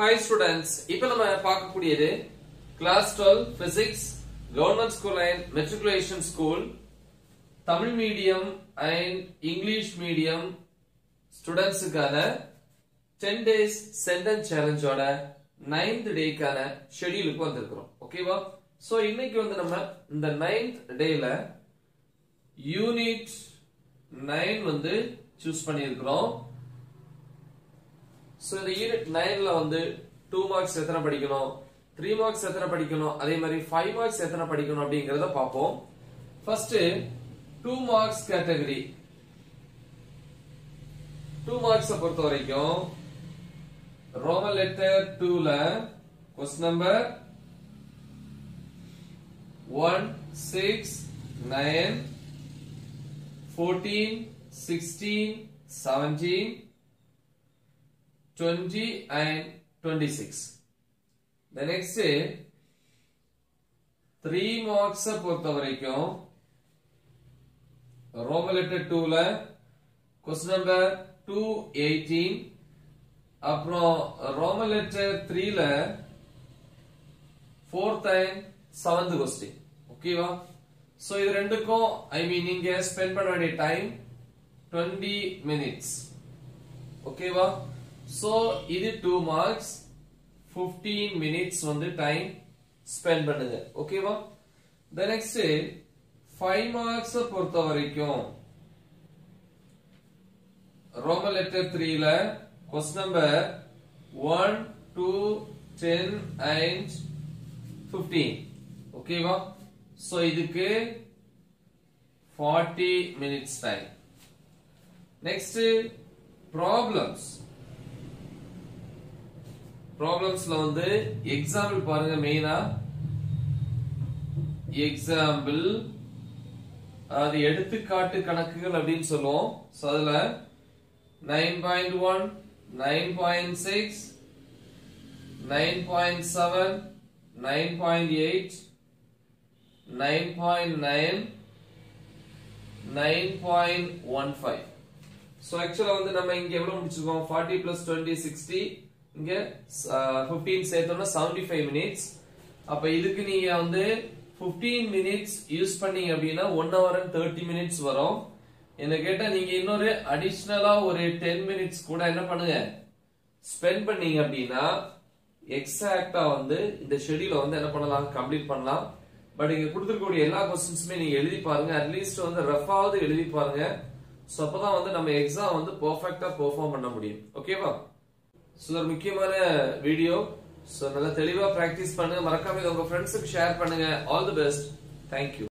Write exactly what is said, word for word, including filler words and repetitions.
Hi students, இப்போ நம்ம பார்க்க கூடியது class twelve physics government school and matriculation school Tamil medium and English medium students கான ten days sentence challenge ஓட ninth day கான schedule க்கு வந்திருக்கிறோம். ஓகேவா? சோ இன்னைக்கு வந்து நம்ம இந்த ninth dayல unit nine வந்து choose பண்ணியிருக்கிறோம். So, in the unit nine la vandu two marks ethana padikkanum, three marks ethana padikkanum, adhe mari five marks ethana padikkanum abingiradha paapom. First two marks category, two marks portha varaikkum Roman letter two la question number one, six, nine, fourteen, sixteen, seventeen, twenty and twenty-six. The next day, three marks portha varaikkum Roman letter two la question number two eighteen, appuram Roman letter three la fourth and seventh question. Okay va? So idu rendukku I mean ninga spend panna vendiya time twenty minutes. Okay va? So, this two marks, fifteen minutes on the time spend. Okay, va? The next day, five marks portha varaikkum Roman letter three la question number one, two, ten and fifteen. Okay, va? So, this forty minutes time. Next day, problems. Problems la vandu example parunga main ah example adu eduthukkaatu kanakkugal appdin solluvom so adula nine point one, nine point six, nine point seven, nine point eight, nine point nine, nine point one five so actually vandu nama inge evlo mudichirukom forty plus twenty, sixty fifteen சேத்தோம்னா seventy-five minutes. அப்ப இதுக்கு நீங்க வந்து fifteen minutes use பண்ணீங்க அப்படினா one hour and thirty minutes வரும். என்ன கேட்டா நீங்க இன்னொரு அடிஷனலா ஒரு ten minutes கூட என்ன பண்ணுங்க ஸ்பென்ட் பண்ணீங்க அப்படினா எக்ஸாக்ட்டா வந்து இந்த ஷெட்யூல வந்து என்ன பண்ணலாம் கம்ப்ளீட் பண்ணலாம். பட் இங்க கொடுத்திருக்கிற எல்லா क्वेश्चंसமே நீங்க எழுதி பாருங்க. at least வந்து ரஃபாவது எழுதி பாருங்க. சோ அப்பதான் வந்து நம்ம எக்ஸாம் வந்து பெர்ஃபெக்ட்டா பெர்ஃபார்ம் பண்ண முடியும். ஓகேவா? So, this is the video. So, practice. Share. All the best. Thank you.